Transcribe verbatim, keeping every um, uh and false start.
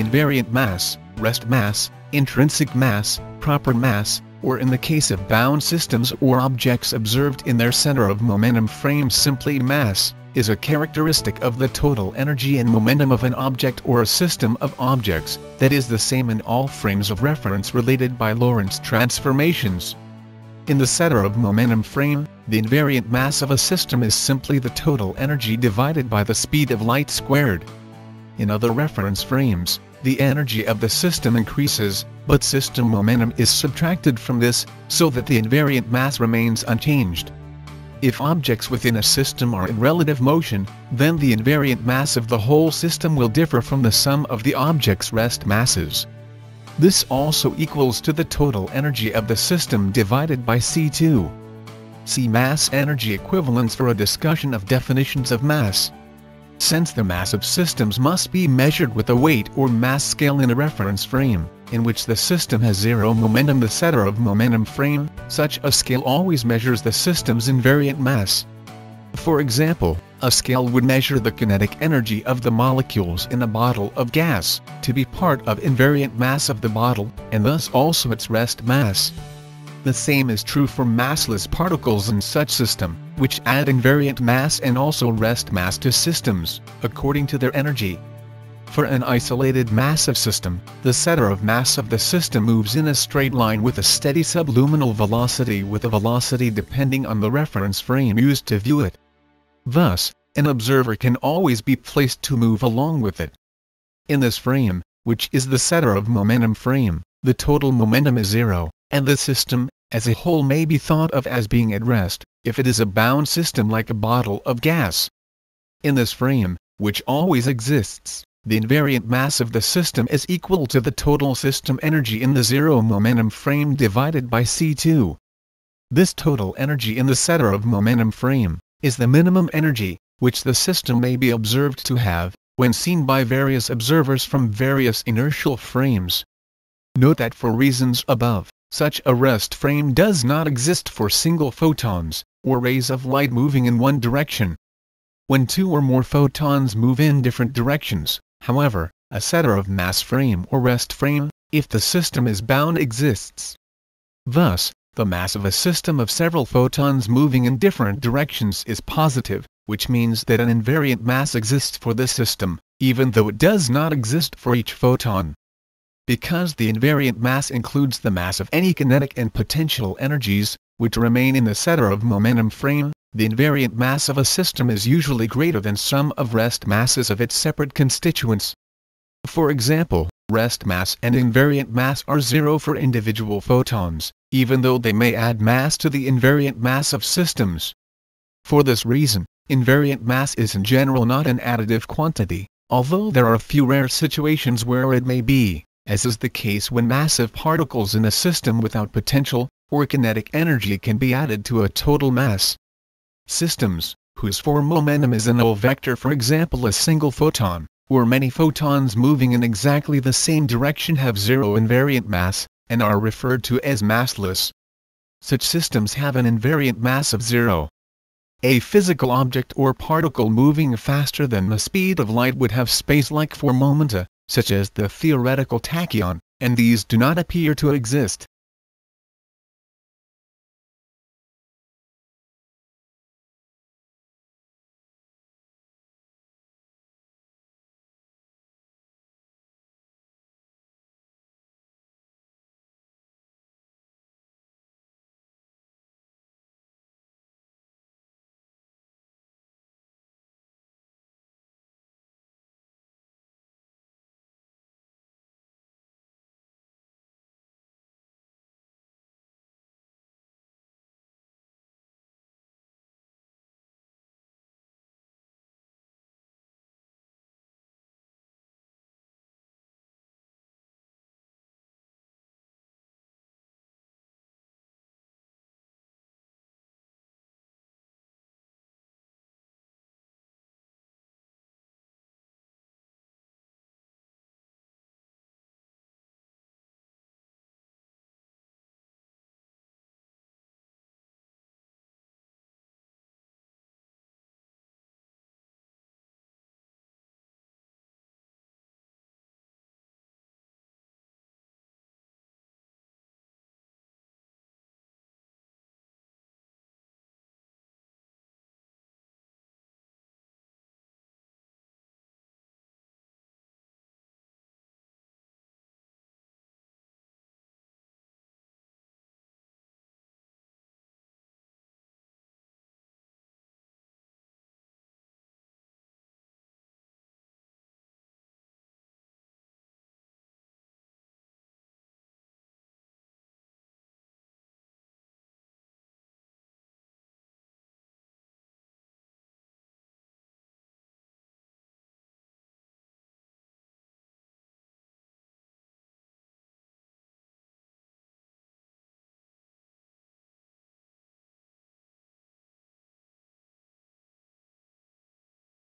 invariant mass, rest mass, intrinsic mass, proper mass, or in the case of bound systems or objects observed in their center of momentum frame simply mass, is a characteristic of the total energy and momentum of an object or a system of objects, that is the same in all frames of reference related by Lorentz transformations. In the center of momentum frame, the invariant mass of a system is simply the total energy divided by the speed of light squared. In other reference frames, the energy of the system increases, but system momentum is subtracted from this, so that the invariant mass remains unchanged. If objects within a system are in relative motion, then the invariant mass of the whole system will differ from the sum of the objects' rest masses. This also equals to the total energy of the system divided by C two. See mass energy equivalence for a discussion of definitions of mass. Since the mass of systems must be measured with a weight or mass scale in a reference frame, in which the system has zero momentum, the center of momentum frame, such a scale always measures the system's invariant mass. For example, a scale would measure the kinetic energy of the molecules in a bottle of gas, to be part of invariant mass of the bottle, and thus also its rest mass. The same is true for massless particles in such system, which add invariant mass and also rest mass to systems, according to their energy. For an isolated massive system, the center of mass of the system moves in a straight line with a steady subluminal velocity with a velocity depending on the reference frame used to view it. Thus, an observer can always be placed to move along with it. In this frame, which is the center of momentum frame, the total momentum is zero, and the system, as a whole, may be thought of as being at rest, if it is a bound system like a bottle of gas. In this frame, which always exists, the invariant mass of the system is equal to the total system energy in the zero momentum frame divided by C two. This total energy in the center of momentum frame is the minimum energy, which the system may be observed to have, when seen by various observers from various inertial frames. Note that for reasons above, such a rest frame does not exist for single photons, or rays of light moving in one direction. When two or more photons move in different directions, however, a center of mass frame or rest frame, if the system is bound, exists. Thus, the mass of a system of several photons moving in different directions is positive, which means that an invariant mass exists for this system, even though it does not exist for each photon. Because the invariant mass includes the mass of any kinetic and potential energies, which remain in the center of momentum frame, the invariant mass of a system is usually greater than sum of rest masses of its separate constituents. For example, rest mass and invariant mass are zero for individual photons, even though they may add mass to the invariant mass of systems. For this reason, invariant mass is in general not an additive quantity, although there are a few rare situations where it may be, as is the case when massive particles in a system without potential or kinetic energy can be added to a total mass. Systems, whose form momentum is an O vector, for example a single photon, or many photons moving in exactly the same direction, have zero invariant mass, and are referred to as massless. Such systems have an invariant mass of zero. A physical object or particle moving faster than the speed of light would have space-like four momenta, such as the theoretical tachyon, and these do not appear to exist.